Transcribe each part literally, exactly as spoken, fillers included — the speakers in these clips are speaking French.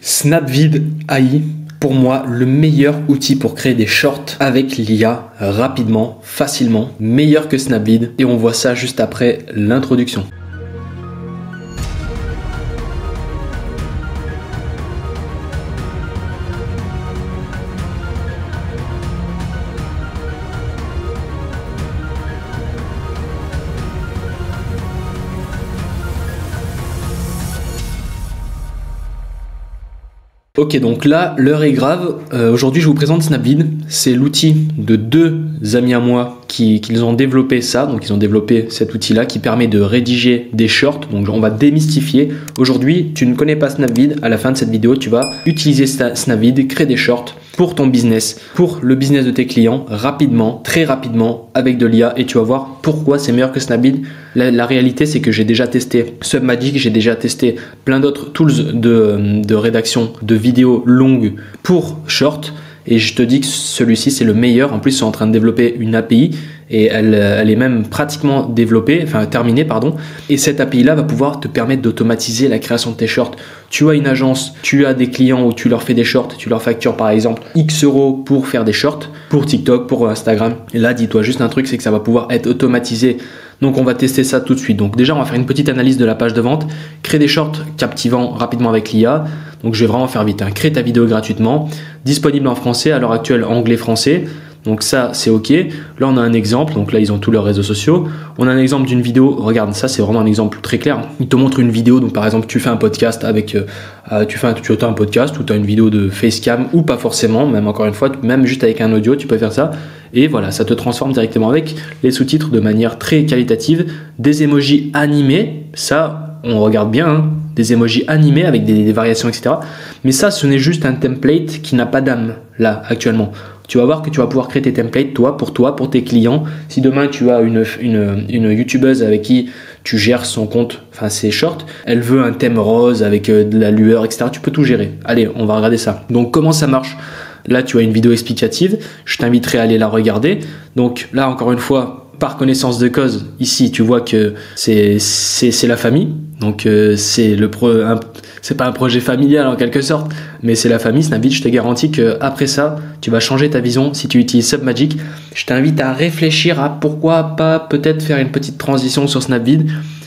SnapVid A I, pour moi, le meilleur outil pour créer des shorts avec l'I A rapidement, facilement, meilleur que SnapVid. Et on voit ça juste après l'introduction. Ok, donc là, l'heure est grave. Euh, Aujourd'hui, je vous présente SnapVid. C'est l'outil de deux amis à moi qui, qui ont développé ça. Donc, ils ont développé cet outil-là qui permet de rédiger des shorts. Donc, on va démystifier. Aujourd'hui, tu ne connais pas SnapVid. À la fin de cette vidéo, tu vas utiliser SnapVid, créer des shorts pour ton business, pour le business de tes clients, rapidement, très rapidement, avec de l'I A. Et tu vas voir pourquoi c'est meilleur que SnapVid. La, la réalité, c'est que j'ai déjà testé Submagic, j'ai déjà testé plein d'autres tools de, de rédaction de vidéos vidéos longues pour short, et je te dis que celui-ci c'est le meilleur. En plus, ils sont en train de développer une A P I et elle, elle est même pratiquement développée, enfin terminée pardon, et cette A P I là va pouvoir te permettre d'automatiser la création de tes shorts. Tu as une agence, tu as des clients où tu leur fais des shorts, tu leur factures par exemple X euros pour faire des shorts pour TikTok, pour Instagram, et là dis-toi juste un truc, c'est que ça va pouvoir être automatisé. Donc on va tester ça tout de suite. Donc déjà on va faire une petite analyse de la page de vente, créer des shorts captivants rapidement avec l'I A. Donc je vais vraiment faire vite, hein. Crée ta vidéo gratuitement, disponible en français, à l'heure actuelle anglais français. Donc ça c'est ok. Là on a un exemple, donc là ils ont tous leurs réseaux sociaux. On a un exemple d'une vidéo, regarde ça, c'est vraiment un exemple très clair. Ils te montrent une vidéo, donc par exemple tu fais un podcast avec, euh, tu fais un, tu as un podcast ou tu as une vidéo de facecam ou pas forcément, même encore une fois, même juste avec un audio tu peux faire ça. Et voilà, ça te transforme directement avec les sous-titres de manière très qualitative. Des émojis animés, ça on regarde bien, hein. Des émojis animés avec des, des variations, et cetera. Mais ça, ce n'est juste un template qui n'a pas d'âme, là, actuellement. Tu vas voir que tu vas pouvoir créer tes templates, toi, pour toi, pour tes clients. Si demain, tu as une, une, une youtubeuse avec qui tu gères son compte, enfin ses shorts, elle veut un thème rose avec de la lueur, et cetera. Tu peux tout gérer. Allez, on va regarder ça. Donc, comment ça marche ? Là, tu as une vidéo explicative. Je t'inviterai à aller la regarder. Donc là, encore une fois, par connaissance de cause, ici, tu vois que c'est la famille. Donc euh, c'est le pro, c'est pas un projet familial en quelque sorte, mais c'est la famille SnapVid. Je te garantis que après ça, tu vas changer ta vision si tu utilises Submagic. Je t'invite à réfléchir à pourquoi pas peut-être faire une petite transition sur SnapVid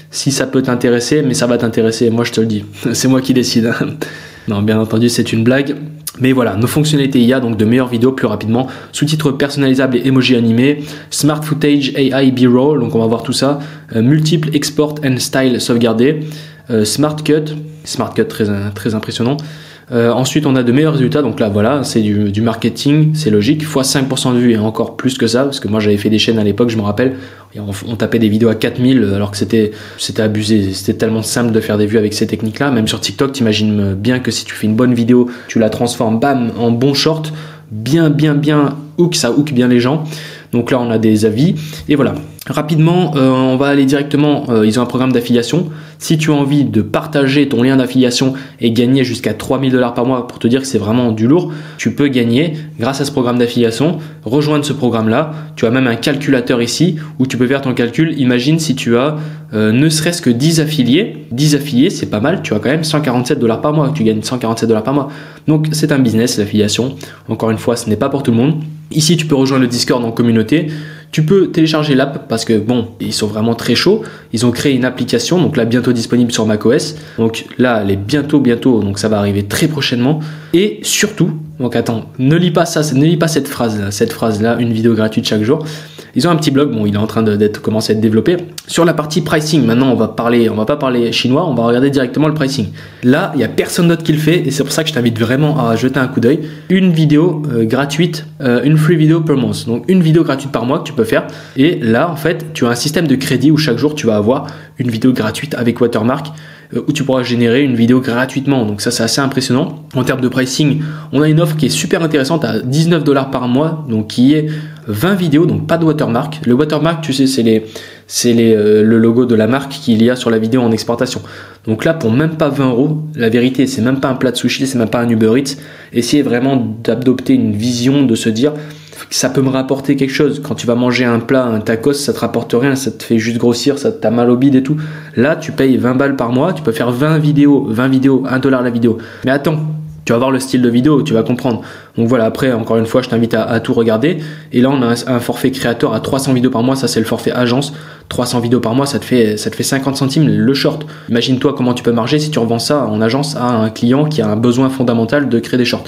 si ça peut t'intéresser, mais ça va t'intéresser. Moi je te le dis, c'est moi qui décide. Non, bien entendu, c'est une blague. Mais voilà, nos fonctionnalités I A, donc de meilleures vidéos plus rapidement, sous-titres personnalisables et emojis animés, Smart Footage A I B-Roll, donc on va voir tout ça, euh, multiple export and style sauvegardés, euh, Smart Cut, Smart Cut très, très impressionnant. Euh, ensuite, on a de meilleurs résultats, donc là voilà, c'est du, du marketing, c'est logique, fois cinq pour cent de vues et encore plus que ça, parce que moi j'avais fait des chaînes à l'époque, je me rappelle, et on, on tapait des vidéos à quatre mille alors que c'était abusé, c'était tellement simple de faire des vues avec ces techniques-là. Même sur TikTok, t'imagines bien que si tu fais une bonne vidéo, tu la transformes, bam, en bon short, bien, bien, bien, hook, ça hook bien les gens. Donc là, on a des avis, et voilà. Rapidement, euh, on va aller directement, euh, ils ont un programme d'affiliation. Si tu as envie de partager ton lien d'affiliation et gagner jusqu'à trois mille dollars par mois, pour te dire que c'est vraiment du lourd, tu peux gagner grâce à ce programme d'affiliation. Rejoindre ce programme-là, tu as même un calculateur ici où tu peux faire ton calcul. Imagine si tu as euh, ne serait-ce que dix affiliés. dix affiliés, c'est pas mal, tu as quand même cent quarante-sept dollars par mois, tu gagnes cent quarante-sept dollars par mois. Donc c'est un business, l'affiliation. Encore une fois, ce n'est pas pour tout le monde. Ici, tu peux rejoindre le Discord en communauté. Tu peux télécharger l'app parce que bon, ils sont vraiment très chauds. Ils ont créé une application, donc là bientôt disponible sur macOS. Donc là, elle est bientôt, bientôt, donc ça va arriver très prochainement. Et surtout, donc attends, ne lis pas ça, ne lis pas cette phrase là, cette phrase là, une vidéo gratuite chaque jour. Ils ont un petit blog, bon, il est en train d'être commencé à être développé. Sur la partie pricing, maintenant on va parler, on va pas parler chinois, on va regarder directement le pricing. Là, il n'y a personne d'autre qui le fait et c'est pour ça que je t'invite vraiment à jeter un coup d'œil. Une vidéo euh, gratuite, euh, une free video per month, donc une vidéo gratuite par mois que tu peux faire. Et là, en fait, tu as un système de crédit où chaque jour tu vas avoir une vidéo gratuite avec watermark, où tu pourras générer une vidéo gratuitement. Donc ça, c'est assez impressionnant. En termes de pricing, on a une offre qui est super intéressante à dix-neuf dollars par mois, donc qui est vingt vidéos, donc pas de watermark. Le watermark, tu sais, c'est les, c'est les, euh, le logo de la marque qu'il y a sur la vidéo en exportation. Donc là, pour même pas vingt euros, la vérité, c'est même pas un plat de sushi, c'est même pas un Uber Eats. Essayez vraiment d'adopter une vision, de se dire, ça peut me rapporter quelque chose. Quand tu vas manger un plat, un tacos, ça te rapporte rien, ça te fait juste grossir, ça t'a mal au bide et tout. Là, tu payes vingt balles par mois, tu peux faire vingt vidéos, vingt vidéos, un dollar la vidéo. Mais attends, tu vas voir le style de vidéo, tu vas comprendre. Donc voilà, après, encore une fois, je t'invite à, à tout regarder. Et là, on a un, un forfait créateur à trois cents vidéos par mois. Ça, c'est le forfait agence. trois cents vidéos par mois, ça te fait, ça te fait cinquante centimes le short. Imagine-toi comment tu peux marger si tu revends ça en agence à un client qui a un besoin fondamental de créer des shorts.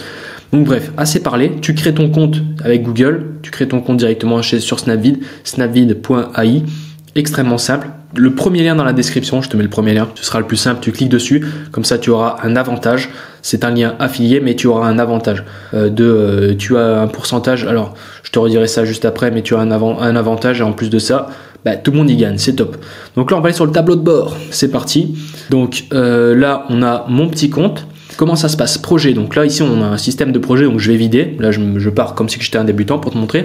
Donc bref, assez parlé. Tu crées ton compte avec Google. Tu crées ton compte directement chez, sur SnapVid, snapvid point A I. Extrêmement simple. Le premier lien dans la description, je te mets le premier lien, ce sera le plus simple, tu cliques dessus, comme ça tu auras un avantage, c'est un lien affilié mais tu auras un avantage euh, de, euh, tu as un pourcentage, alors je te redirai ça juste après, mais tu as un, avant, un avantage et en plus de ça, bah, tout le monde y gagne, c'est top. Donc là on va aller sur le tableau de bord, c'est parti. Donc euh, là on a mon petit compte. Comment ça se passe? Projet, donc là ici on a un système de projet, donc je vais vider, là je, je pars comme si j'étais un débutant pour te montrer.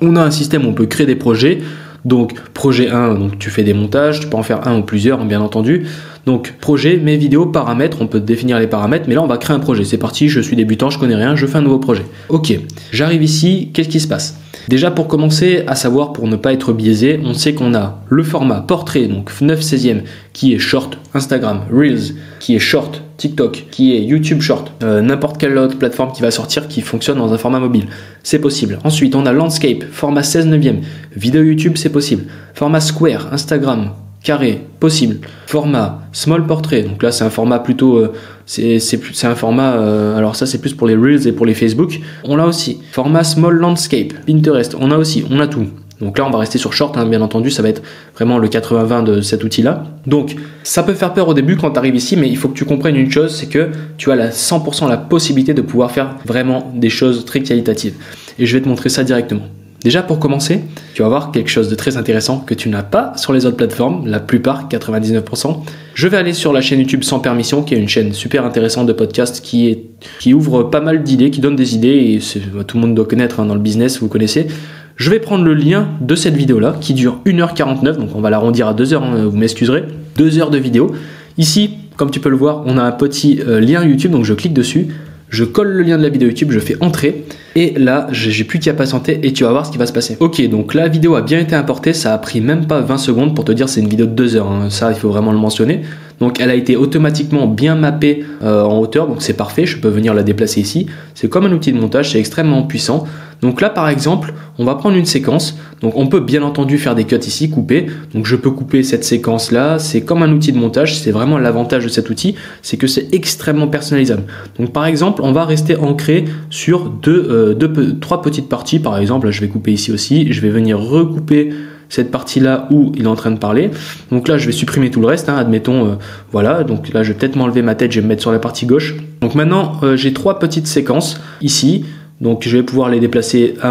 On a un système où on peut créer des projets. Donc projet un, donc tu fais des montages, tu peux en faire un ou plusieurs bien entendu. Donc projet, mes vidéos, paramètres, on peut définir les paramètres, mais là on va créer un projet. C'est parti, je suis débutant, je connais rien, je fais un nouveau projet. Ok, j'arrive ici, qu'est-ce qui se passe? Déjà pour commencer à savoir, pour ne pas être biaisé, on sait qu'on a le format portrait, donc neuf seizième qui est short, Instagram, Reels qui est short, TikTok qui est YouTube short, euh, n'importe quelle autre plateforme qui va sortir qui fonctionne dans un format mobile, c'est possible. Ensuite on a landscape, format seize neuvième, vidéo YouTube c'est possible, format square, Instagram, carré, possible, format small portrait, donc là c'est un format plutôt, euh, c'est un format, euh, alors ça c'est plus pour les Reels et pour les Facebook, on l'a aussi, format small landscape, Pinterest, on a aussi, on a tout. Donc là on va rester sur short, hein, bien entendu, ça va être vraiment le quatre-vingts vingt de cet outil là. Donc ça peut faire peur au début quand tu arrives ici, mais il faut que tu comprennes une chose, c'est que tu as la cent pour cent la possibilité de pouvoir faire vraiment des choses très qualitatives. Et je vais te montrer ça directement. Déjà pour commencer, tu vas voir quelque chose de très intéressant que tu n'as pas sur les autres plateformes, la plupart, quatre-vingt-dix-neuf pour cent. Je vais aller sur la chaîne YouTube Sans Permission, qui est une chaîne super intéressante de podcast qui, est, qui ouvre pas mal d'idées, qui donne des idées, et tout le monde doit connaître, hein, dans le business, vous connaissez. Je vais prendre le lien de cette vidéo-là qui dure une heure quarante-neuf, donc on va l'arrondir à deux heures, hein, vous m'excuserez, deux heures de vidéo. Ici, comme tu peux le voir, on a un petit euh, lien YouTube, donc je clique dessus, je colle le lien de la vidéo YouTube, je fais entrer, et là, j'ai plus qu'à patienter et tu vas voir ce qui va se passer. Ok, donc la vidéo a bien été importée, ça a pris même pas vingt secondes pour te dire c'est une vidéo de deux heures, hein, ça il faut vraiment le mentionner. Donc elle a été automatiquement bien mappée euh, en hauteur, donc c'est parfait, je peux venir la déplacer ici. C'est comme un outil de montage, c'est extrêmement puissant. Donc là par exemple, on va prendre une séquence, donc on peut bien entendu faire des cuts ici, couper. Donc je peux couper cette séquence là, c'est comme un outil de montage, c'est vraiment l'avantage de cet outil, c'est que c'est extrêmement personnalisable. Donc par exemple, on va rester ancré sur deux, euh, deux, trois petites parties, par exemple, là, je vais couper ici aussi, je vais venir recouper cette partie-là où il est en train de parler. Donc là, je vais supprimer tout le reste, hein, admettons, euh, voilà. Donc là, je vais peut-être m'enlever ma tête, je vais me mettre sur la partie gauche. Donc maintenant, euh, j'ai trois petites séquences ici. Donc je vais pouvoir les déplacer à,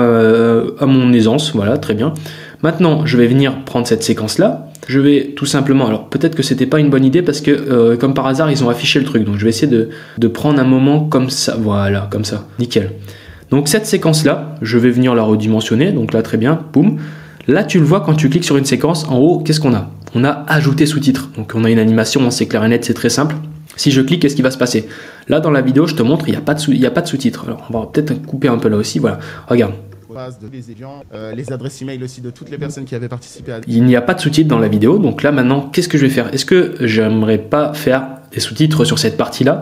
à mon aisance, voilà, très bien. Maintenant, je vais venir prendre cette séquence-là. Je vais tout simplement, alors peut-être que c'était pas une bonne idée parce que, euh, comme par hasard, ils ont affiché le truc. Donc je vais essayer de, de prendre un moment comme ça, voilà, comme ça, nickel. Donc cette séquence-là, je vais venir la redimensionner. Donc là, très bien, boum. Là, tu le vois quand tu cliques sur une séquence, en haut, qu'est-ce qu'on a? On a ajouté sous-titres. Donc, on a une animation, c'est clair et net, c'est très simple. Si je clique, qu'est-ce qui va se passer? Là, dans la vidéo, je te montre, il n'y a pas de sous-titres. Alors, on va peut-être couper un peu là aussi, voilà. Regarde. Les adresses email aussi de toutes les personnes qui avaient participé à... Il n'y a pas de sous-titres dans la vidéo. Donc là, maintenant, qu'est-ce que je vais faire? Est-ce que j'aimerais pas faire des sous-titres sur cette partie-là?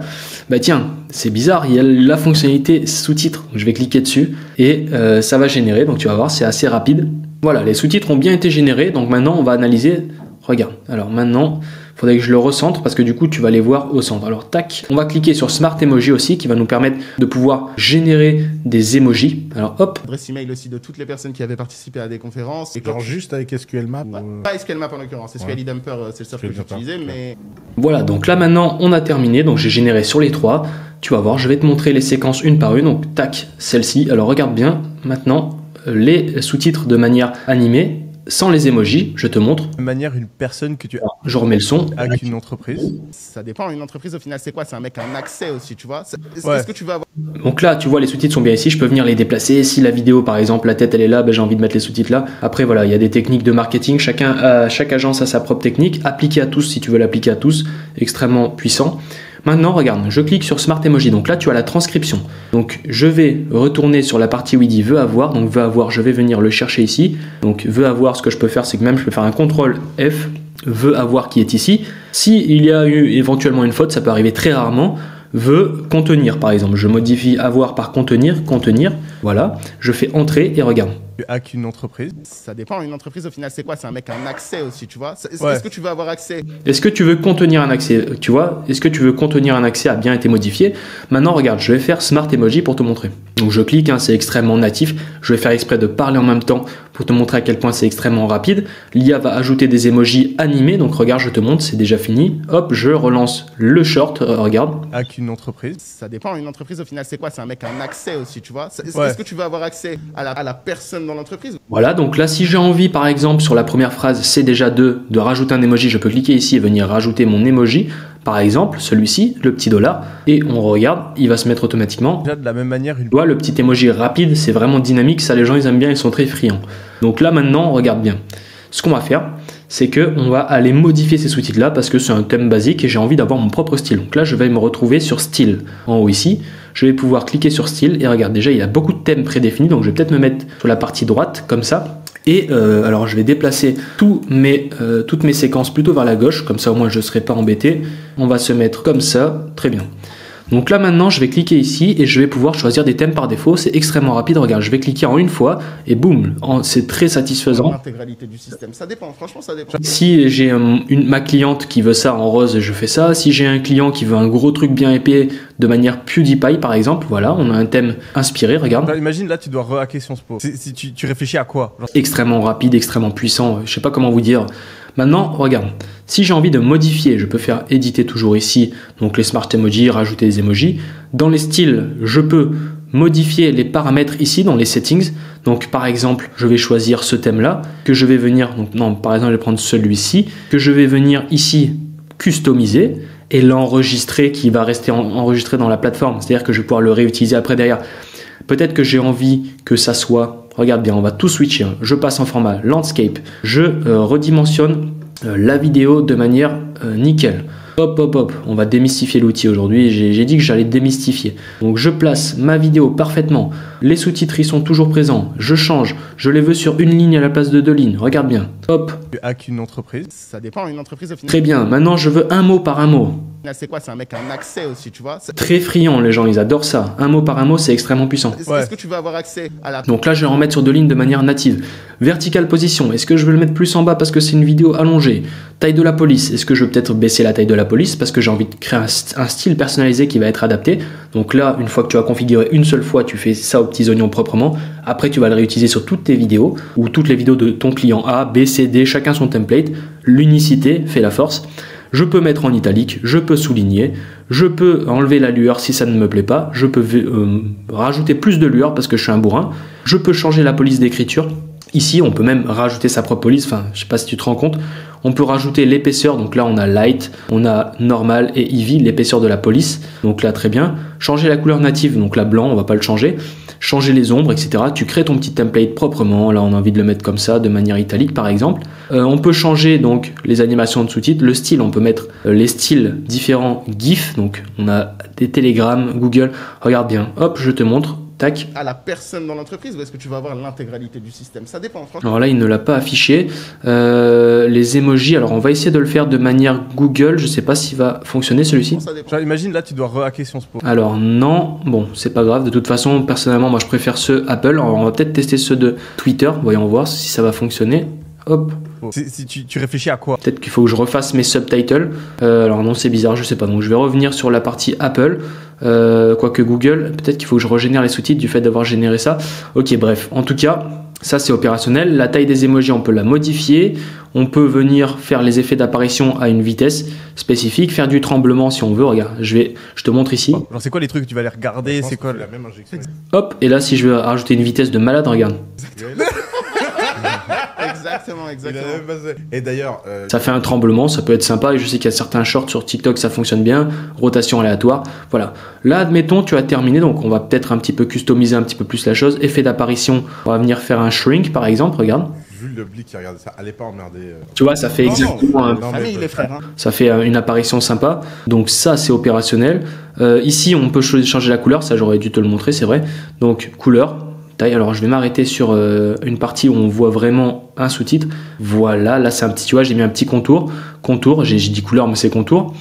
Bah tiens, c'est bizarre, il y a la fonctionnalité sous-titres. Je vais cliquer dessus et euh, ça va générer. Donc, tu vas voir, c'est assez rapide. Voilà, les sous-titres ont bien été générés, donc maintenant on va analyser. Regarde, alors maintenant, il faudrait que je le recentre parce que du coup, tu vas les voir au centre. Alors tac, on va cliquer sur Smart Emoji aussi qui va nous permettre de pouvoir générer des emojis. Alors hop. Adresse email aussi de toutes les personnes qui avaient participé à des conférences. Et genre juste avec S Q L Map ouais. ou... Pas S Q L Map en l'occurrence, S Q L ouais. Dumper, c'est le soft que j'utilisais, mais... Voilà, donc là maintenant, on a terminé, donc j'ai généré sur les trois. Tu vas voir, je vais te montrer les séquences une par une, donc tac, celle-ci. Alors regarde bien, maintenant... les sous-titres de manière animée sans les émojis, je te montre. De manière une personne que tu as. Je remets le son. Avec une entreprise. Ça dépend, une entreprise au final c'est quoi? C'est un mec un accès aussi, tu vois. Est-ce ouais. que tu veux avoir... Donc là, tu vois, les sous-titres sont bien ici, je peux venir les déplacer. Si la vidéo, par exemple, la tête elle est là, ben, j'ai envie de mettre les sous-titres là. Après voilà, il y a des techniques de marketing, chacun, euh, chaque agence a sa propre technique, appliquée à tous si tu veux l'appliquer à tous, extrêmement puissant. Maintenant, regarde, je clique sur Smart Emoji. Donc là, tu as la transcription. Donc je vais retourner sur la partie où il dit veut avoir. Donc veut avoir, je vais venir le chercher ici. Donc veut avoir, ce que je peux faire, c'est que même je peux faire un contrôle F, veut avoir qui est ici. Si il y a eu éventuellement une faute, ça peut arriver très rarement. Veut contenir, par exemple. Je modifie avoir par contenir, contenir. Voilà, je fais entrer et regarde. Tu hack une entreprise. Ça dépend. Une entreprise, au final, c'est quoi? C'est un mec a un accès aussi, tu vois. Est-ce ouais. que tu veux avoir accès? Est-ce que tu veux contenir un accès? Tu vois, est-ce que tu veux contenir un accès a bien été modifié? Maintenant, regarde, je vais faire Smart Emoji pour te montrer. Donc, je clique, hein, c'est extrêmement natif. Je vais faire exprès de parler en même temps pour te montrer à quel point c'est extrêmement rapide. L'I A va ajouter des emojis animés. Donc, regarde, je te montre, c'est déjà fini. Hop, je relance le short. Euh, regarde. Hack une entreprise. Ça dépend. Une entreprise, au final, c'est quoi? C'est un mec a un accès aussi, tu vois. Est-ce ouais. que tu veux avoir accès à la, à la personne dans l'entreprise. Voilà, donc là, si j'ai envie, par exemple, sur la première phrase, c'est déjà deux, de rajouter un emoji, je peux cliquer ici et venir rajouter mon emoji, par exemple, celui-ci, le petit dollar, et on regarde, il va se mettre automatiquement. Déjà, de la même manière, une... voilà, le petit emoji rapide, c'est vraiment dynamique, ça, les gens, ils aiment bien, ils sont très friands. Donc là, maintenant, regarde bien. Ce qu'on va faire, c'est que on va aller modifier ces sous-titres-là parce que c'est un thème basique et j'ai envie d'avoir mon propre style. Donc là, je vais me retrouver sur style en haut ici. Je vais pouvoir cliquer sur style et regarde, déjà, il y a beaucoup de thèmes prédéfinis. Donc, je vais peut-être me mettre sur la partie droite comme ça. Et euh, alors, je vais déplacer tous mes, euh, toutes mes séquences plutôt vers la gauche. Comme ça, au moins, je ne serai pas embêté. On va se mettre comme ça. Très bien. Donc là, maintenant, je vais cliquer ici et je vais pouvoir choisir des thèmes par défaut. C'est extrêmement rapide. Regarde, je vais cliquer en une fois et boum, c'est très satisfaisant. L'intégralité du système, ça dépend. Franchement, ça dépend. Si j'ai une, une, ma cliente qui veut ça en rose, je fais ça. Si j'ai un client qui veut un gros truc bien épais de manière PewDiePie, par exemple, voilà, on a un thème inspiré. Regarde. Là, imagine, là, tu dois rehacker Sciences Po. Si tu, tu réfléchis à quoi? Genre... Extrêmement rapide, extrêmement puissant. Je sais pas comment vous dire. Maintenant, regarde, si j'ai envie de modifier, je peux faire éditer toujours ici, donc les smart emojis, rajouter des emojis. Dans les styles, je peux modifier les paramètres ici dans les settings. Donc par exemple, je vais choisir ce thème-là, que je vais venir, donc non, par exemple, je vais prendre celui-ci, que je vais venir ici customiser et l'enregistrer qui va rester en, enregistré dans la plateforme, c'est-à-dire que je vais pouvoir le réutiliser après derrière. Peut-être que j'ai envie que ça soit... Regarde bien, on va tout switcher. Je passe en format landscape. Je euh, redimensionne euh, la vidéo de manière euh, nickel. Hop, hop, hop. On va démystifier l'outil aujourd'hui. J'ai dit que j'allais démystifier. Donc, je place ma vidéo parfaitement. Les sous-titres, ils sont toujours présents. Je change. Je les veux sur une ligne à la place de deux lignes. Regarde bien. Hop. Tu hack une entreprise. Ça dépend une entreprise au final. Très bien. Maintenant, je veux un mot par un mot. C'est quoi? C'est un mec a un accès aussi, tu vois. Très friand, les gens, ils adorent ça. Un mot par un mot, c'est extrêmement puissant. Est-ce ouais. que tu veux avoir accès à la... Donc là, je vais en mettre sur deux lignes de manière native. Vertical position, est-ce que je veux le mettre plus en bas parce que c'est une vidéo allongée? Taille de la police, est-ce que je veux peut-être baisser la taille de la police parce que j'ai envie de créer un, st un style personnalisé qui va être adapté. Donc là, une fois que tu as configuré une seule fois, tu fais ça aux petits oignons proprement. Après, tu vas le réutiliser sur toutes tes vidéos ou toutes les vidéos de ton client A, B, C, D, chacun son template. L'unicité fait la force. Je peux mettre en italique, je peux souligner, je peux enlever la lueur si ça ne me plaît pas, je peux euh, rajouter plus de lueur parce que je suis un bourrin, je peux changer la police d'écriture. Ici, on peut même rajouter sa propre police, enfin, je sais pas si tu te rends compte. On peut rajouter l'épaisseur, donc là, on a light, on a normal et heavy, l'épaisseur de la police. Donc là, très bien. Changer la couleur native, donc là, blanc, on va pas le changer. Changer les ombres, et cetera. Tu crées ton petit template proprement. Là, on a envie de le mettre comme ça, de manière italique, par exemple. Euh, on peut changer donc les animations de sous-titres, le style. On peut mettre euh, les styles différents GIF. Donc, on a des Telegram, Google. Regarde bien. Hop, je te montre. Tac. À la personne dans l'entreprise, ou est-ce que tu vas avoir l'intégralité du système? Ça dépend. Alors là, il ne l'a pas affiché. Euh, les emojis. Alors, on va essayer de le faire de manière Google. Je sais pas s'il va fonctionner celui-ci. Imagine là, tu dois rehacker Sciences Po. Alors non. Bon, c'est pas grave. De toute façon, personnellement, moi, je préfère ceux Apple. Alors, on va peut-être tester ceux de Twitter. Voyons voir si ça va fonctionner. Hop. Si tu, tu réfléchis à quoi? Peut-être qu'il faut que je refasse mes subtitles. Euh, alors non, c'est bizarre, je sais pas. Donc je vais revenir sur la partie Apple. Euh, quoique Google, peut-être qu'il faut que je régénère les sous-titres du fait d'avoir généré ça. Ok, bref. En tout cas, ça c'est opérationnel. La taille des emojis, on peut la modifier. On peut venir faire les effets d'apparition à une vitesse spécifique. Faire du tremblement si on veut. Regarde, je vais, je te montre ici. Oh, c'est quoi les trucs que tu vas les regarder? C'est quoi la même injection? Hop, et là si je veux rajouter une vitesse de malade, regarde. Exactement, exactement. Et d'ailleurs, euh... ça fait un tremblement, ça peut être sympa. Et je sais qu'il y a certains shorts sur TikTok, ça fonctionne bien. Rotation aléatoire, voilà. Là, admettons, tu as terminé, donc on va peut-être un petit peu customiser un petit peu plus la chose. Effet d'apparition, on va venir faire un shrink, par exemple. Regarde. nul de Blick qui regardait ça. Allez pas emmerder. Tu vois, ça fait exactement un... Ça fait une apparition sympa. Donc ça, c'est opérationnel. Euh, ici, on peut changer la couleur. Ça, j'aurais dû te le montrer, c'est vrai. Donc, couleur, taille. Alors, je vais m'arrêter sur euh, une partie où on voit vraiment un sous-titre. Voilà, là, c'est un petit... Tu vois, j'ai mis un petit contour. Contour, j'ai dit couleur, mais c'est contour.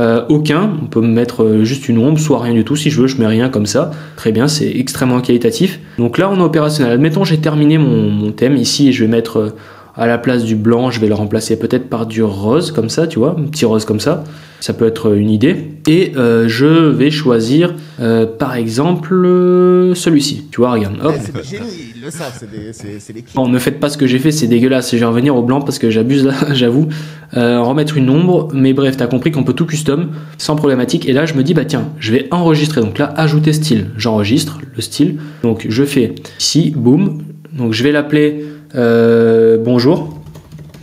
Euh, aucun, on peut mettre juste une ombre, soit rien du tout. Si je veux, je mets rien comme ça. Très bien, c'est extrêmement qualitatif. Donc là, on est opérationnel. Admettons, j'ai terminé mon, mon thème ici et je vais mettre euh, à la place du blanc, je vais le remplacer peut-être par du rose comme ça, tu vois, un petit rose comme ça. Ça peut être une idée. Et euh, je vais choisir, euh, par exemple, euh, celui-ci. Tu vois, regarde. Hop. C'est des génies, ils le savent, c'est des, c'est, c'est des kids. Bon, ne faites pas ce que j'ai fait, c'est dégueulasse. Je vais revenir au blanc parce que j'abuse là, j'avoue. Euh, remettre une ombre, mais bref, t'as compris qu'on peut tout custom sans problématique. Et là, je me dis, bah tiens, je vais enregistrer. Donc là, ajouter style. J'enregistre le style. Donc je fais ici, boum. Donc je vais l'appeler... Euh, bonjour,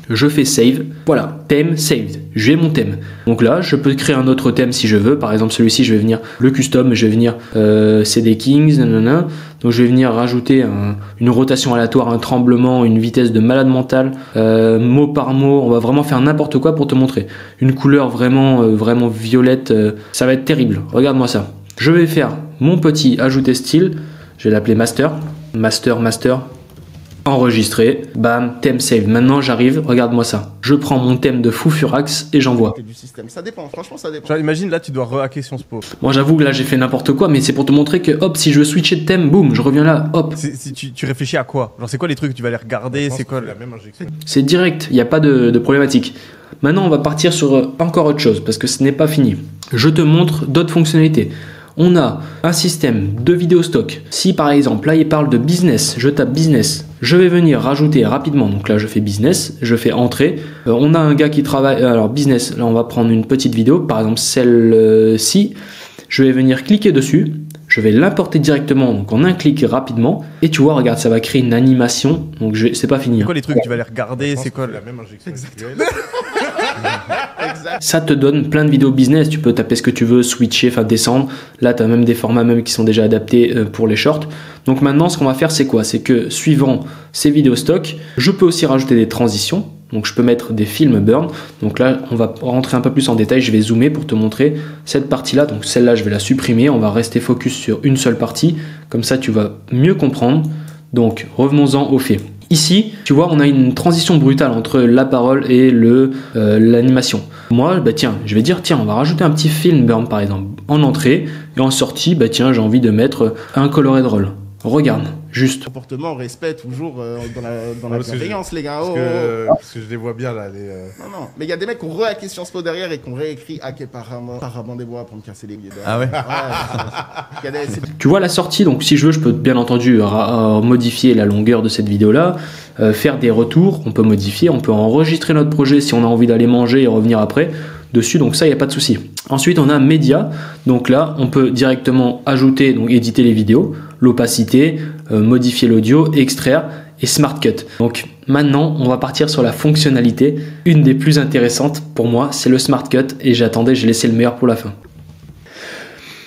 je fais save. Voilà, thème saved. J'ai mon thème. Donc là, je peux créer un autre thème si je veux. Par exemple, celui-ci, je vais venir le custom. Je vais venir euh, C D Kings. Nanana. Donc je vais venir rajouter un, une rotation aléatoire, un tremblement, une vitesse de malade mentale, euh, mot par mot. On va vraiment faire n'importe quoi pour te montrer. Une couleur vraiment, euh, vraiment violette. Euh, ça va être terrible. Regarde-moi ça. Je vais faire mon petit ajouter style. Je vais l'appeler master. Master, master. Enregistré, bam, thème save. Maintenant j'arrive, regarde-moi ça. Je prends mon thème de fou furax et j'envoie. Ça dépend, franchement ça dépend. Genre, imagine là tu dois rehacker Sciences Po. Moi j'avoue que là j'ai fait n'importe quoi, mais c'est pour te montrer que hop, si je veux switcher de thème, boum, je reviens là, hop. Si tu, tu réfléchis à quoi? Genre c'est quoi les trucs? Tu vas les regarder, c'est quoi la même injection? C'est direct, il n'y a pas de, de problématique. Maintenant on va partir sur encore autre chose parce que ce n'est pas fini. Je te montre d'autres fonctionnalités. On a un système de vidéo stock. Si par exemple, là il parle de business, je tape business, je vais venir rajouter rapidement. Donc là je fais business, je fais entrer. Euh, on a un gars qui travaille, alors business, là on va prendre une petite vidéo, par exemple celle-ci. Je vais venir cliquer dessus, je vais l'importer directement, donc en un clic rapidement. Et tu vois, regarde, ça va créer une animation. Donc je... c'est pas fini. C'est quoi les trucs? Tu vas les regarder, c'est quoi la même injection? Ça te donne plein de vidéos business, tu peux taper ce que tu veux, switcher, enfin descendre. Là tu as même des formats même qui sont déjà adaptés pour les shorts. Donc maintenant ce qu'on va faire c'est quoi? C'est que suivant ces vidéos stock, je peux aussi rajouter des transitions. Donc je peux mettre des films burn. Donc là on va rentrer un peu plus en détail, je vais zoomer pour te montrer cette partie là. Donc celle là je vais la supprimer, on va rester focus sur une seule partie. Comme ça tu vas mieux comprendre. Donc revenons-en au fait. Ici, tu vois, on a une transition brutale entre la parole et le euh, l'animation. Moi, bah tiens, je vais dire, tiens, on va rajouter un petit film burn par exemple en entrée et en sortie, bah tiens, j'ai envie de mettre un coloré drôle. Regarde, juste. Comportement, respect, toujours euh, dans la, dans la bienveillance, les gars. Parce, oh, que, euh, parce que je les vois bien là. Les, euh... Non, non, mais il y a des mecs qui ont rehacké Sciences Po derrière et qui ont réécrit hacké par Ramon des Bois pour me casser les billets. Ah ouais, ouais. Des... Tu vois la sortie, donc si je veux, je peux bien entendu modifier la longueur de cette vidéo là, euh, faire des retours, on peut modifier, on peut enregistrer notre projet si on a envie d'aller manger et revenir après dessus, donc ça, il n'y a pas de souci. Ensuite, on a médias, donc là, on peut directement ajouter, donc éditer les vidéos, l'opacité, euh, modifier l'audio, extraire et Smart Cut. Donc maintenant, on va partir sur la fonctionnalité. Une des plus intéressantes pour moi, c'est le Smart Cut et j'attendais, j'ai laissé le meilleur pour la fin.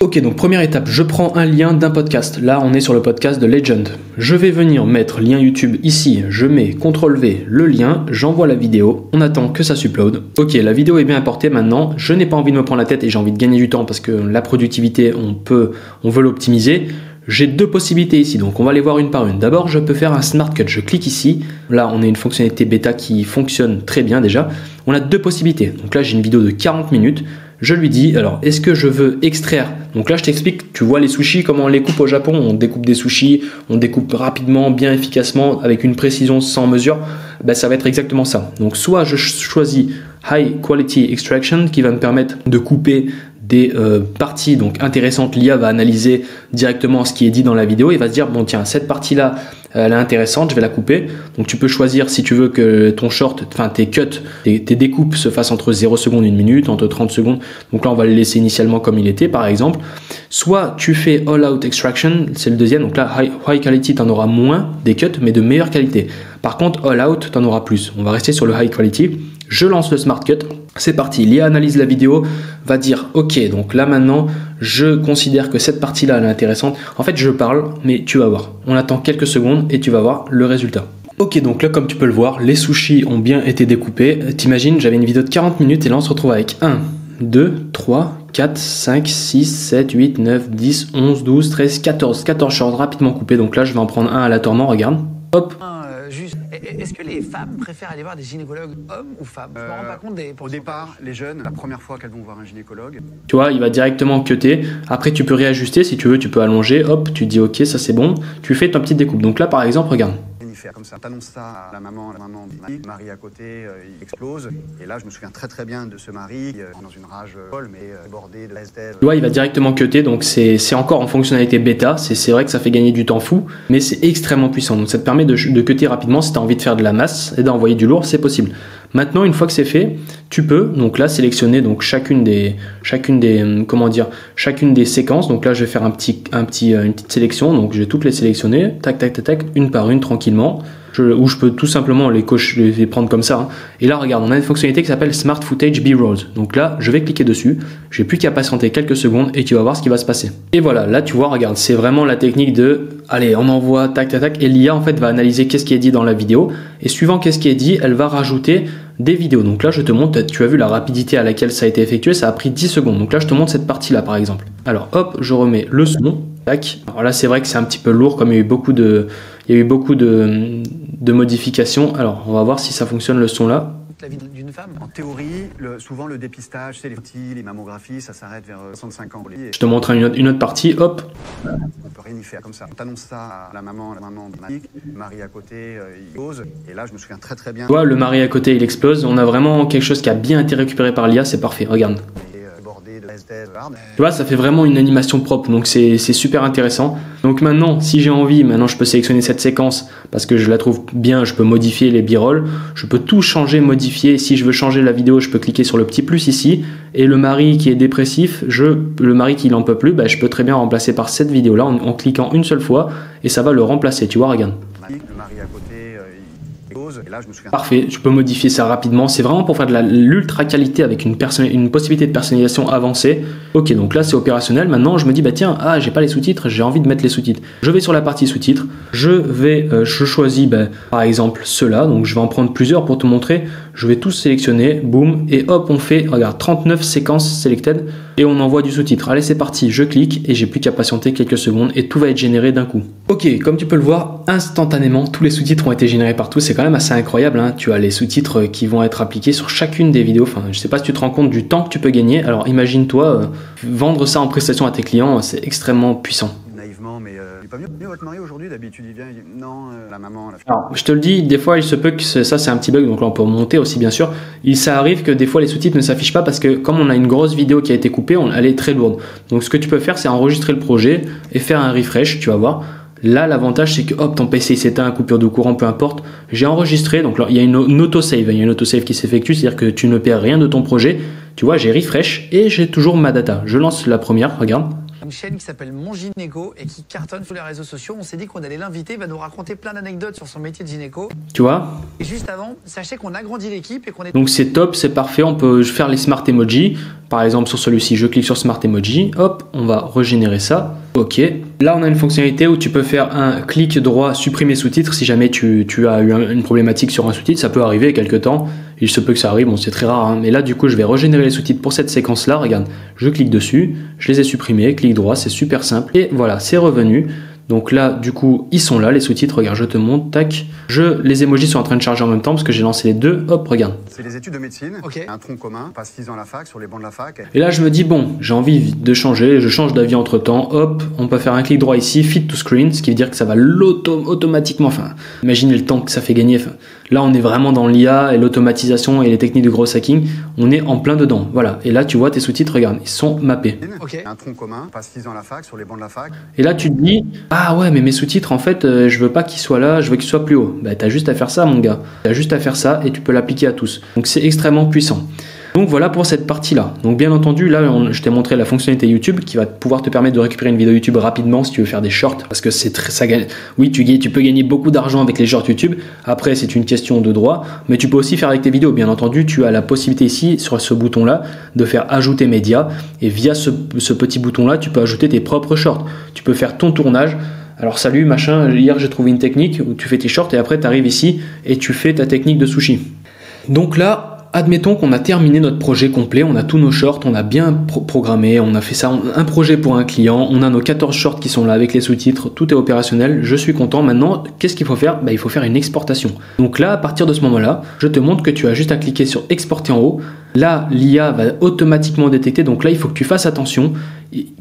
Ok, donc première étape, je prends un lien d'un podcast. Là, on est sur le podcast de Legend. Je vais venir mettre lien YouTube ici. Je mets contrôle V, le lien, j'envoie la vidéo. On attend que ça s'upload. Ok, la vidéo est bien importée maintenant. Je n'ai pas envie de me prendre la tête et j'ai envie de gagner du temps parce que la productivité, on peut, on veut l'optimiser. J'ai deux possibilités ici, donc on va les voir une par une. D'abord, je peux faire un Smart Cut. Je clique ici. Là, on a une fonctionnalité bêta qui fonctionne très bien déjà. On a deux possibilités. Donc là, j'ai une vidéo de quarante minutes. Je lui dis, alors, est-ce que je veux extraire? Donc là, je t'explique, tu vois les sushis, comment on les coupe au Japon. On découpe des sushis, on découpe rapidement, bien efficacement, avec une précision sans mesure. Ben, ça va être exactement ça. Donc, soit je choisis High Quality Extraction, qui va me permettre de couper des euh, parties donc intéressantes. L'I A va analyser directement ce qui est dit dans la vidéo et va se dire, bon tiens, cette partie-là, elle est intéressante, je vais la couper. Donc tu peux choisir si tu veux que ton short, enfin tes cuts, tes, tes découpes se fassent entre zéro secondes et une minute, entre trente secondes. Donc là, on va le laisser initialement comme il était, par exemple. Soit tu fais All Out Extraction, c'est le deuxième. Donc là, High, high Quality, tu en auras moins des cuts, mais de meilleure qualité. Par contre, All Out, tu en auras plus. On va rester sur le High Quality. Je lance le Smart Cut. C'est parti, l'I A analyse la vidéo, va dire ok, donc là maintenant je considère que cette partie là elle est intéressante. En fait je parle, mais tu vas voir, on attend quelques secondes et tu vas voir le résultat. Ok, donc là comme tu peux le voir, les sushis ont bien été découpés. T'imagines, j'avais une vidéo de quarante minutes et là on se retrouve avec un, deux, trois, quatre, cinq, six, sept, huit, neuf, dix, onze, douze, treize, quatorze. quatorze shorts rapidement coupés, donc là je vais en prendre un aléatoirement, regarde. Hop. Juste, est-ce que les femmes préfèrent aller voir des gynécologues, hommes ou femmes? Je me rends pas compte des... Au départ, les jeunes, la première fois qu'elles vont voir un gynécologue. Tu vois, il va directement cutter. Après, tu peux réajuster si tu veux, tu peux allonger. Hop, tu dis ok, ça c'est bon. Tu fais ta petite découpe. Donc là, par exemple, regarde. Comme ça, t'annonces ça à la maman, la maman, mari à côté, euh, il explose. Et là, je me souviens très très bien de ce mari euh, dans une rage folle, euh, mais euh, bordé de S D L. Tu vois, il va directement cutter, donc c'est encore en fonctionnalité bêta. C'est vrai que ça fait gagner du temps fou, mais c'est extrêmement puissant. Donc ça te permet de, de cutter rapidement si t'as envie de faire de la masse et d'envoyer du lourd, c'est possible. Maintenant, une fois que c'est fait, tu peux donc là sélectionner donc chacune des chacune des comment dire chacune des séquences. Donc là, je vais faire un petit un petit une petite sélection. Donc je vais toutes les sélectionner, tac tac tac tac, une par une tranquillement. Je, ou je peux tout simplement les cocher, les prendre comme ça. Hein. Et là, regarde, on a une fonctionnalité qui s'appelle Smart Footage B-Rolls. Donc là, je vais cliquer dessus. J'ai plus qu'à patienter quelques secondes et tu vas voir ce qui va se passer. Et voilà, là, tu vois, regarde, c'est vraiment la technique de, allez, on envoie, tac, tac, tac. Et l'I A, en fait, va analyser qu'est-ce qui est dit dans la vidéo. Et suivant qu'est-ce qui est dit, elle va rajouter des vidéos. Donc là, je te montre, tu as vu la rapidité à laquelle ça a été effectué, ça a pris dix secondes. Donc là, je te montre cette partie-là, par exemple. Alors, hop, je remets le son. Tac. Alors là, c'est vrai que c'est un petit peu lourd, comme il y a eu beaucoup de... Il y a eu beaucoup de, de modifications. Alors, on va voir si ça fonctionne le son là. La vie d'une femme. En théorie, le, souvent le dépistage, c'est les petits, les mammographies, ça s'arrête vers soixante-cinq ans. Je te montre une autre, une autre partie, hop. On peut rien y faire comme ça. On t'annonce ça à la maman, la maman, le mari à côté, euh, il explose. Et là, je me souviens très très bien. Tu vois, le mari à côté, il explose. On a vraiment quelque chose qui a bien été récupéré par l'I A, c'est parfait, regarde. Tu vois, ça fait vraiment une animation propre, donc c'est super intéressant. Donc maintenant, si j'ai envie, maintenant je peux sélectionner cette séquence parce que je la trouve bien, je peux modifier les b-rolls, je peux tout changer, modifier. Si je veux changer la vidéo, je peux cliquer sur le petit plus ici. Et le mari qui est dépressif, je, le mari qui n'en peut plus, bah, je peux très bien remplacer par cette vidéo-là en, en cliquant une seule fois et ça va le remplacer. Tu vois, regarde. Le mari à côté, euh, il... Et là, je me souviens... Parfait, tu peux modifier ça rapidement. C'est vraiment pour faire de l'ultra qualité avec une, une possibilité de personnalisation avancée. Ok, donc là c'est opérationnel. Maintenant je me dis, bah tiens, ah j'ai pas les sous-titres, j'ai envie de mettre les sous-titres. Je vais sur la partie sous-titres, je vais, euh, je choisis bah, par exemple ceux-là. Donc je vais en prendre plusieurs pour te montrer. Je vais tous sélectionner, boum, et hop, on fait, regarde, trente-neuf séquences selected et on envoie du sous-titre. Allez, c'est parti, je clique et j'ai plus qu'à patienter quelques secondes et tout va être généré d'un coup. Ok, comme tu peux le voir, instantanément tous les sous-titres ont été générés partout. C'est quand même assez incroyable, hein. Tu as les sous-titres qui vont être appliqués sur chacune des vidéos. Enfin, je sais pas si tu te rends compte du temps que tu peux gagner. Alors imagine-toi euh, vendre ça en prestation à tes clients, c'est extrêmement puissant. Naïvement, mais euh, il est pas mieux, mieux votre mari aujourd'hui d'habitude, il vient, il dit, non, euh, la maman, la fille. Alors, je te le dis, des fois il se peut que ça c'est un petit bug, donc là on peut remonter aussi bien sûr. Il ça arrive que des fois les sous-titres ne s'affichent pas parce que comme on a une grosse vidéo qui a été coupée, on, elle est très lourde. Donc ce que tu peux faire, c'est enregistrer le projet et faire un refresh, tu vas voir. Là, l'avantage, c'est que hop, ton P C s'éteint, coupure de courant, peu importe. J'ai enregistré, donc là, il y a une, une autosave, il y a une autosave qui s'effectue, c'est-à-dire que tu ne perds rien de ton projet. Tu vois, j'ai refresh et j'ai toujours ma data. Je lance la première, regarde. Une chaîne qui s'appelle Mon Gynéco et qui cartonne sur les réseaux sociaux. On s'est dit qu'on allait l'inviter, il va nous raconter plein d'anecdotes sur son métier de gynéco. Tu vois. Et juste avant, sachez qu'on a grandi l'équipe et qu'on est... Donc c'est top, c'est parfait, on peut faire les Smart Emojis. Par exemple, sur celui-ci, je clique sur Smart Emoji. Hop, on va régénérer ça. Ok. Là, on a une fonctionnalité où tu peux faire un clic droit, supprimer sous-titres. Si jamais tu, tu as eu une problématique sur un sous-titre, ça peut arriver quelques temps. Il se peut que ça arrive, bon, c'est très rare. Hein. Mais là, du coup, je vais régénérer les sous-titres pour cette séquence-là. Regarde, je clique dessus, je les ai supprimés, clic droit, c'est super simple. Et voilà, c'est revenu. Donc là, du coup, ils sont là, les sous-titres. Regarde, je te montre, tac. Je, les emojis sont en train de charger en même temps parce que j'ai lancé les deux. Hop, regarde. C'est les études de médecine. Ok. Un tronc commun. Passe six ans à la fac, sur les bancs de la fac. Et là, je me dis, bon, j'ai envie de changer. Je change d'avis entre temps. Hop, on peut faire un clic droit ici, fit to screen, ce qui veut dire que ça va l'auto automatiquement. Enfin, imaginez le temps que ça fait gagner. Enfin, là, on est vraiment dans l'I A et l'automatisation et les techniques de gros hacking. On est en plein dedans. Voilà. Et là, tu vois tes sous-titres. Regarde, ils sont mappés. Ok. Un tronc commun. Passe six ans à la fac, sur les bancs de la fac. Et là, tu te dis. Ah ouais, mais mes sous-titres, en fait, euh, je veux pas qu'ils soient là, je veux qu'ils soient plus haut. Bah, t'as juste à faire ça, mon gars. T'as juste à faire ça et tu peux l'appliquer à tous. Donc, c'est extrêmement puissant. Donc, voilà pour cette partie-là. Donc, bien entendu, là, on, je t'ai montré la fonctionnalité YouTube qui va pouvoir te permettre de récupérer une vidéo YouTube rapidement si tu veux faire des shorts. Parce que c'est très. Ça gagne. Oui, tu, tu peux gagner beaucoup d'argent avec les shorts YouTube. Après, c'est une question de droit. Mais tu peux aussi faire avec tes vidéos. Bien entendu, tu as la possibilité ici, sur ce bouton-là, de faire ajouter médias. Et via ce, ce petit bouton-là, tu peux ajouter tes propres shorts. Tu peux faire ton tournage. alors salut machin, hier j'ai trouvé une technique où tu fais tes shorts et après tu arrives ici et tu fais ta technique de sushi. Donc là, admettons qu'on a terminé notre projet complet, on a tous nos shorts, on a bien pro programmé, on a fait ça, un projet pour un client, on a nos quatorze shorts qui sont là avec les sous-titres, tout est opérationnel, je suis content. Maintenant, qu'est-ce qu'il faut faire? Bah, il faut faire une exportation. Donc là, à partir de ce moment-là, je te montre que tu as juste à cliquer sur exporter en haut. Là, l'I A va automatiquement détecter, donc là, il faut que tu fasses attention,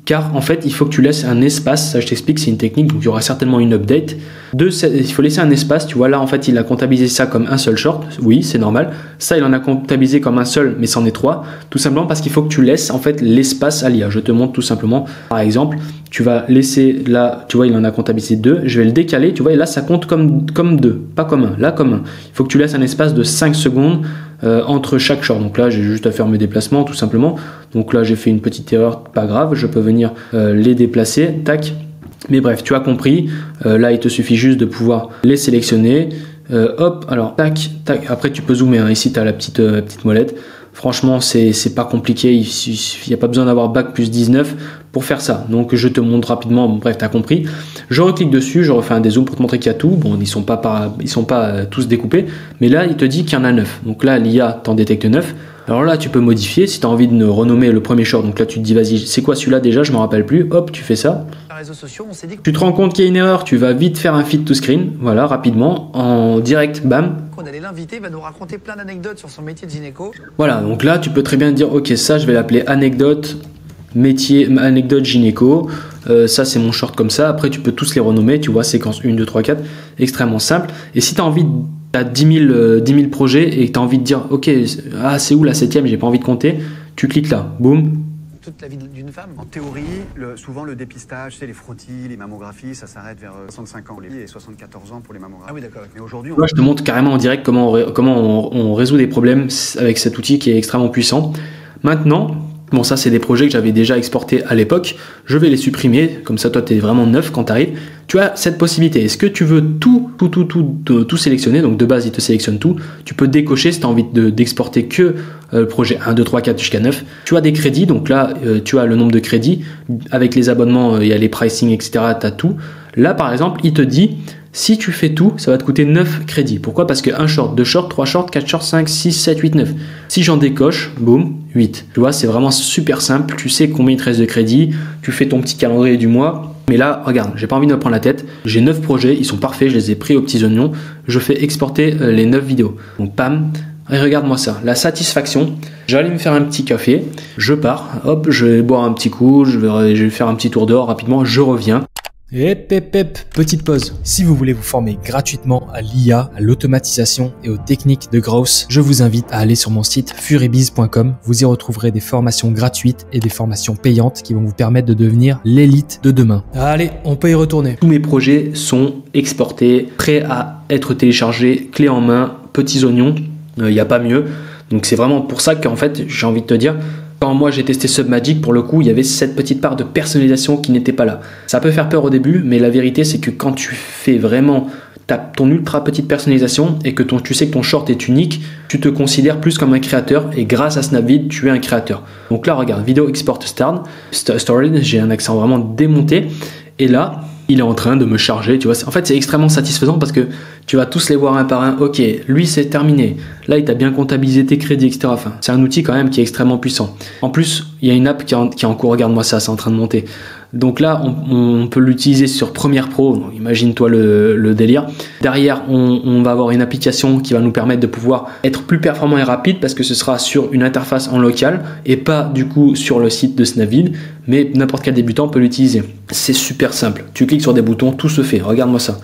car en fait, il faut que tu laisses un espace, ça je t'explique, c'est une technique, donc il y aura certainement une update. De, il faut laisser un espace, tu vois, là, en fait, il a comptabilisé ça comme un seul short, oui, c'est normal. Ça, il en a comptabilisé comme un seul, mais c'en est trois, tout simplement parce qu'il faut que tu laisses, en fait, l'espace à l'I A. Je te montre tout simplement, par exemple, tu vas laisser, là, tu vois, il en a comptabilisé deux, je vais le décaler, tu vois, et là, ça compte comme, comme deux, pas comme un, là, comme un. Il faut que tu laisses un espace de cinq secondes, Euh, entre chaque short. Donc là j'ai juste à faire mes déplacements tout simplement, donc là j'ai fait une petite erreur, pas grave, je peux venir euh, les déplacer, tac, mais bref tu as compris, euh, là il te suffit juste de pouvoir les sélectionner, euh, hop, alors tac, tac, après tu peux zoomer, hein. Ici tu as la petite, euh, petite molette, franchement c'est pas compliqué, il n'y a pas besoin d'avoir bac plus dix-neuf pour faire ça, donc je te montre rapidement, bon, bref tu as compris, je reclique dessus, je refais un dézoom pour te montrer qu'il y a tout, bon ils ne sont pas, par, ils sont pas euh, tous découpés, mais là il te dit qu'il y en a neuf, donc là l'I A t'en détecte neuf, alors là tu peux modifier si tu as envie de renommer le premier short, donc là tu te dis vas-y c'est quoi celui-là déjà, je ne m'en rappelle plus, hop tu fais ça, réseaux sociaux, on s'est dit que... tu te rends compte qu'il y a une erreur, tu vas vite faire un feed to screen, voilà rapidement, en direct, bam. On allait l'inviter, il va nous raconter plein d'anecdotes sur son métier de gynéco. Voilà, donc là, tu peux très bien dire, ok, ça, je vais l'appeler anecdote, métier, anecdote gynéco. Euh, ça, c'est mon short comme ça. Après, tu peux tous les renommer, tu vois, séquence un, deux, trois, quatre, extrêmement simple. Et si tu as envie, tu as dix mille, euh, dix mille projets et tu as envie de dire, ok, ah, c'est où la septième, j'ai pas envie de compter, tu cliques là, boum. Toute la vie d'une femme. En théorie, le, souvent le dépistage, c'est les frottis, les mammographies, ça s'arrête vers soixante-cinq ans pour les filles et soixante-quatorze ans pour les mammographies. Ah oui, d'accord. Mais aujourd'hui, on... je te montre carrément en direct comment, on, comment on, on résout des problèmes avec cet outil qui est extrêmement puissant. Maintenant, bon ça c'est des projets que j'avais déjà exportés à l'époque, je vais les supprimer, comme ça toi tu es vraiment neuf quand tu arrives. Tu as cette possibilité, est-ce que tu veux tout, tout, tout, tout, tout, tout sélectionner, donc de base il te sélectionne tout, tu peux décocher si tu as envie d'exporter de, que euh, le projet un, deux, trois, quatre jusqu'à neuf. Tu as des crédits, donc là euh, tu as le nombre de crédits, avec les abonnements, il y a les pricing, et cetera, tu as tout. Là par exemple il te dit, si tu fais tout, ça va te coûter neuf crédits. Pourquoi? Parce que un short, deux shorts, trois shorts, quatre shorts, cinq, six, sept, huit, neuf. Si j'en décoche, boum, huit. Tu vois, c'est vraiment super simple. Tu sais combien il te reste de crédits. Tu fais ton petit calendrier du mois. Mais là, regarde, j'ai pas envie de me prendre la tête. J'ai neuf projets, ils sont parfaits. Je les ai pris aux petits oignons. Je fais exporter les neuf vidéos. Donc, pam. Et regarde-moi ça, la satisfaction. J'allais me faire un petit café. Je pars. Hop, je vais boire un petit coup. Je vais, je vais faire un petit tour dehors rapidement. Je reviens. Hep, hep, hep, petite pause. Si vous voulez vous former gratuitement à l'I A, à l'automatisation et aux techniques de growth, je vous invite à aller sur mon site furibiz point com. Vous y retrouverez des formations gratuites et des formations payantes qui vont vous permettre de devenir l'élite de demain. Allez, on peut y retourner. Tous mes projets sont exportés, prêts à être téléchargés, clés en main, petits oignons, il euh, n'y a pas mieux. Donc c'est vraiment pour ça qu'en fait, j'ai envie de te dire... Quand moi j'ai testé Submagic, pour le coup, il y avait cette petite part de personnalisation qui n'était pas là. Ça peut faire peur au début, mais la vérité c'est que quand tu fais vraiment ton ultra petite personnalisation et que ton, tu sais que ton short est unique, tu te considères plus comme un créateur et grâce à SnapVid, tu es un créateur. Donc là, regarde, vidéo export start, story, j'ai un accent vraiment démonté et là... il est en train de me charger, tu vois. En fait, c'est extrêmement satisfaisant parce que tu vas tous les voir un par un. Ok, lui, c'est terminé. Là, il t'a bien comptabilisé tes crédits, et cetera. Enfin, c'est un outil quand même qui est extrêmement puissant. En plus, il y a une app qui est en, qui est en cours. Regarde-moi ça, c'est en train de monter. Donc là, on, on peut l'utiliser sur Premiere Pro. Imagine-toi le, le délire. Derrière, on, on va avoir une application qui va nous permettre de pouvoir être plus performant et rapide parce que ce sera sur une interface en local et pas du coup sur le site de SnapVid. Mais n'importe quel débutant peut l'utiliser. C'est super simple. Tu cliques sur des boutons, tout se fait. Regarde-moi ça.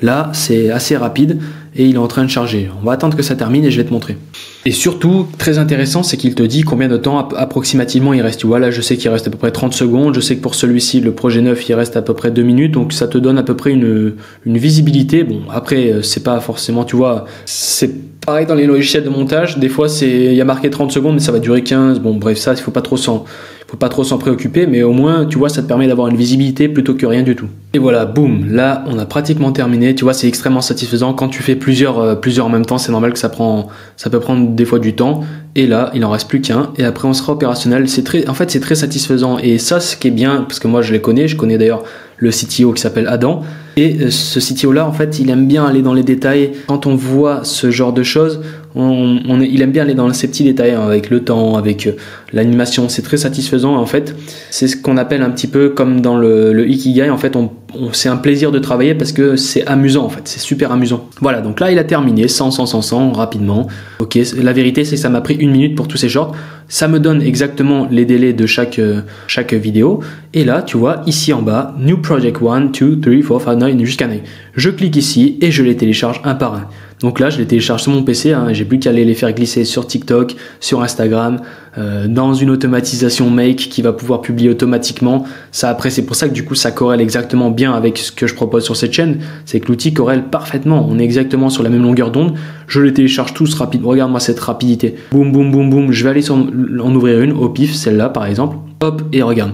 Là, c'est assez rapide et il est en train de charger. On va attendre que ça termine et je vais te montrer. Et surtout, très intéressant, c'est qu'il te dit combien de temps approximativement il reste. Tu vois, là, je sais qu'il reste à peu près trente secondes. Je sais que pour celui-ci, le projet neuf, il reste à peu près deux minutes. Donc, ça te donne à peu près une, une visibilité. Bon, après, c'est pas forcément, tu vois, c'est pareil dans les logiciels de montage. Des fois, c'est il y a marqué trente secondes, mais ça va durer quinze. Bon, bref, ça, il faut pas trop s'en... faut pas trop s'en préoccuper, mais au moins tu vois ça te permet d'avoir une visibilité plutôt que rien du tout. Et voilà, boum, là on a pratiquement terminé. Tu vois, c'est extrêmement satisfaisant. Quand tu fais plusieurs euh, plusieurs en même temps, c'est normal que ça prend ça peut prendre des fois du temps, et là il en reste plus qu'un et après on sera opérationnel. C'est très en fait c'est très satisfaisant, et ça ce qui est bien, parce que moi je les connais, je connais d'ailleurs le C T O qui s'appelle Adam, et ce C T O là en fait il aime bien aller dans les détails. Quand on voit ce genre de choses, on, on, il aime bien aller dans ces petits détails, hein, avec le temps, avec l'animation, c'est très satisfaisant. En fait c'est ce qu'on appelle un petit peu comme dans le, le Ikigai, en fait on, on, c'est un plaisir de travailler parce que c'est amusant, en fait c'est super amusant. Voilà, donc là il a terminé cent, cent, cent, cent rapidement. Ok, la vérité c'est que ça m'a pris une minute pour tous ces shorts, ça me donne exactement les délais de chaque, chaque vidéo. Et là tu vois ici en bas, New Project one, two, three, four, five, nine, jusqu'à neuf. Je clique ici et je les télécharge un par un. Donc là je les télécharge sur mon P C, hein, j'ai plus qu'à aller les faire glisser sur TikTok, sur Instagram, euh, dans une automatisation make qui va pouvoir publier automatiquement. Ça après c'est pour ça que du coup ça corrèle exactement bien avec ce que je propose sur cette chaîne, c'est que l'outil corrèle parfaitement, on est exactement sur la même longueur d'onde. Je les télécharge tous rapide, regarde-moi cette rapidité. Boum boum boum boum, je vais aller sur, en ouvrir une au pif, celle-là par exemple. Hop, et regarde.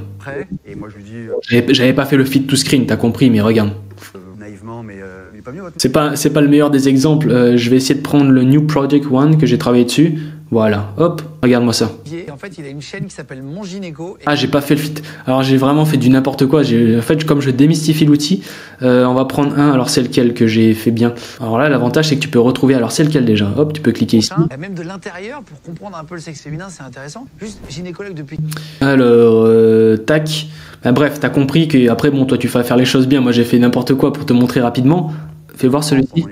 Et moi je lui dis euh... j'avais pas fait le feed to screen, t'as compris, mais regarde. C'est pas, c'est pas le meilleur des exemples. Euh, je vais essayer de prendre le New Project One que j'ai travaillé dessus. Voilà, hop, regarde-moi ça. En fait, il a une chaîne qui s'appelle Mon Gynéco. Et... Ah, j'ai pas fait le fit. Alors, j'ai vraiment fait du n'importe quoi. En fait, comme je démystifie l'outil, euh, on va prendre un. Alors, c'est lequel que j'ai fait bien. Alors là, l'avantage, c'est que tu peux retrouver. Alors, c'est lequel déjà? Hop, tu peux cliquer ici. Même de l'intérieur, pour comprendre un peu le sexe féminin, c'est intéressant. Juste gynécologue depuis. Alors, euh, tac. Bah, bref, t'as compris que après, bon, toi, tu vas faire les choses bien. Moi, j'ai fait n'importe quoi pour te montrer rapidement. Fais voir celui-ci.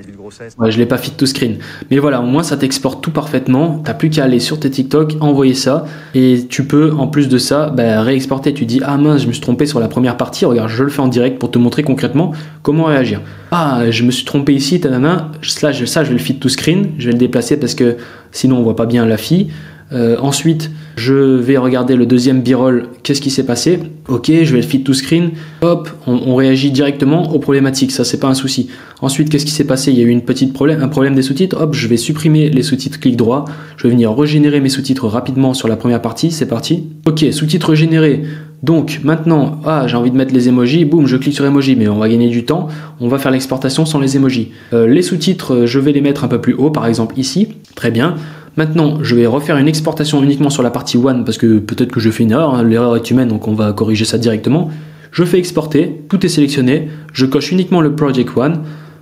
Ouais, je l'ai pas fit to screen, mais voilà, au moins ça t'exporte tout parfaitement. T'as plus qu'à aller sur tes TikTok, envoyer ça, et tu peux en plus de ça bah, réexporter. Tu dis ah mince, je me suis trompé sur la première partie. Regarde, je le fais en direct pour te montrer concrètement comment réagir. Ah, je me suis trompé ici, tadana. Ça, je, ça, je vais le fit to screen. Je vais le déplacer parce que sinon on voit pas bien la fille. Euh, ensuite, je vais regarder le deuxième B-roll. Qu'est-ce qui s'est passé? Ok, je vais le feed to screen. Hop, on, on réagit directement aux problématiques. Ça, c'est pas un souci. Ensuite, qu'est-ce qui s'est passé? Il y a eu une petite problème, un problème des sous-titres. Hop, je vais supprimer les sous-titres. Clic droit. Je vais venir régénérer mes sous-titres rapidement sur la première partie. C'est parti. Ok, sous-titres régénérés. Donc maintenant, ah, j'ai envie de mettre les emojis, boum, je clique sur emoji, mais on va gagner du temps, on va faire l'exportation sans les emojis. Euh, les sous-titres, je vais les mettre un peu plus haut, par exemple ici, très bien. Maintenant, je vais refaire une exportation uniquement sur la partie un, parce que peut-être que je fais une erreur, hein. L'erreur est humaine, donc on va corriger ça directement. Je fais exporter, tout est sélectionné, je coche uniquement le Project un,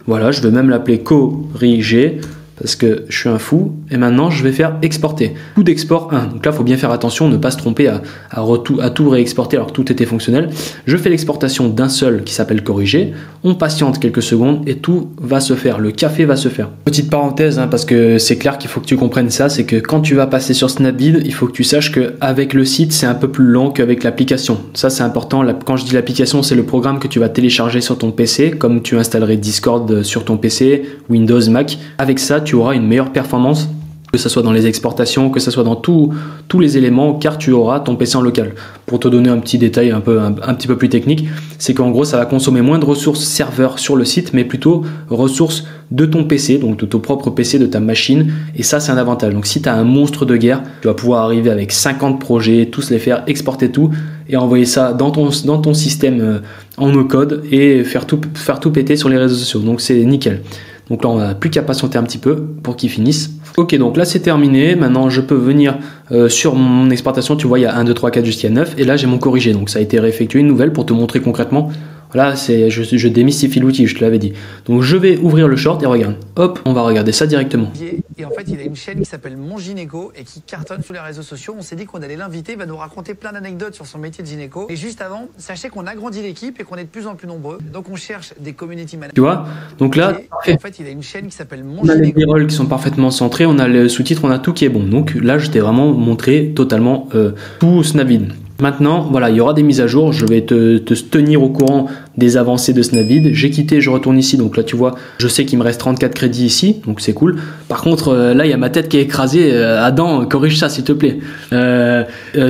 voilà, je vais même l'appeler corriger, parce que je suis un fou, et maintenant je vais faire exporter. Coup d'export un, donc là il faut bien faire attention, ne pas se tromper à, à, à tout réexporter alors que tout était fonctionnel. Je fais l'exportation d'un seul qui s'appelle corriger, on patiente quelques secondes et tout va se faire, le café va se faire. Petite parenthèse, hein, parce que c'est clair qu'il faut que tu comprennes ça, c'est que quand tu vas passer sur SnapVid, il faut que tu saches qu'avec le site c'est un peu plus lent qu'avec l'application. Ça c'est important, quand je dis l'application c'est le programme que tu vas télécharger sur ton P C, comme tu installerais Discord sur ton P C, Windows, Mac. Avec ça tu tu auras une meilleure performance, que ce soit dans les exportations, que ce soit dans tout, tous les éléments, car tu auras ton P C en local. Pour te donner un petit détail un, peu, un, un petit peu plus technique, c'est qu'en gros ça va consommer moins de ressources serveurs sur le site, mais plutôt ressources de ton P C, donc de ton propre P C, de ta machine, et ça c'est un avantage. Donc si tu as un monstre de guerre, tu vas pouvoir arriver avec cinquante projets, tous les faire, exporter tout, et envoyer ça dans ton, dans ton système en no-code, et faire tout, faire tout péter sur les réseaux sociaux, donc c'est nickel. Donc là, on n'a plus qu'à patienter un petit peu pour qu'ils finissent. Ok, donc là, c'est terminé. Maintenant, je peux venir euh, sur mon exportation. Tu vois, il y a un, deux, trois, quatre jusqu'à neuf. Et là, j'ai mon corrigé. Donc, ça a été réeffectué une nouvelle pour te montrer concrètement. Voilà, je, je démystifie l'outil, je te l'avais dit. Donc, je vais ouvrir le short et regarde. Hop, on va regarder ça directement. Et en fait, il a une chaîne qui s'appelle Mon Gynéco et qui cartonne sur les réseaux sociaux. On s'est dit qu'on allait l'inviter, il va nous raconter plein d'anecdotes sur son métier de gynéco. Et juste avant, sachez qu'on a grandi l'équipe et qu'on est de plus en plus nombreux. Donc, on cherche des community managers. Tu vois, donc là, et en fait, il a une chaîne qui s'appelle Mon Gynéco. On a les B-rolls qui sont parfaitement centrés, on a le sous-titre, on a tout qui est bon. Donc là, je t'ai vraiment montré totalement euh, tout SnapVid. Maintenant, voilà, il y aura des mises à jour. Je vais te, te tenir au courant des avancées de SnapVid. J'ai quitté, je retourne ici. Donc là, tu vois, je sais qu'il me reste trente-quatre crédits ici. Donc c'est cool. Par contre, là, il y a ma tête qui est écrasée. Adam, corrige ça, s'il te plaît. Euh,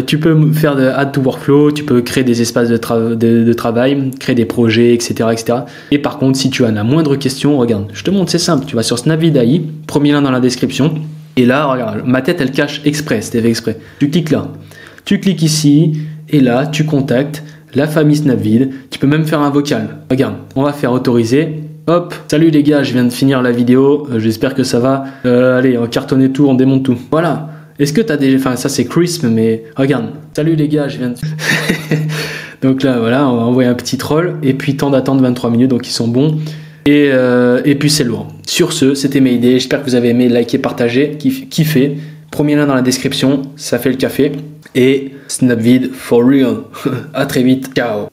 tu peux faire de add to workflow. Tu peux créer des espaces de, tra de, de travail, créer des projets, et cetera, et cetera. Et par contre, si tu as la moindre question, regarde, je te montre, c'est simple. Tu vas sur SnapVid A I, premier lien dans la description. Et là, regarde, ma tête, elle cache exprès. C'était fait exprès. Tu cliques là. Tu cliques ici et là tu contactes la famille SnapVid. Tu peux même faire un vocal. Regarde, on va faire autoriser. Hop, salut les gars, je viens de finir la vidéo, euh, j'espère que ça va. Euh, allez, on cartonne tout, on démonte tout. Voilà. Est-ce que tu as déjà... Enfin, ça c'est crisp, mais regarde. Salut les gars, je viens de... Donc là, voilà, on va envoyer un petit troll. Et puis, temps d'attente vingt-trois minutes, donc ils sont bons. Et, euh, et puis, c'est lourd. Sur ce, c'était mes idées. J'espère que vous avez aimé, liker, partager, kiffer. Premier lien dans la description, ça fait le café. Et SnapVid for real. À très vite, ciao.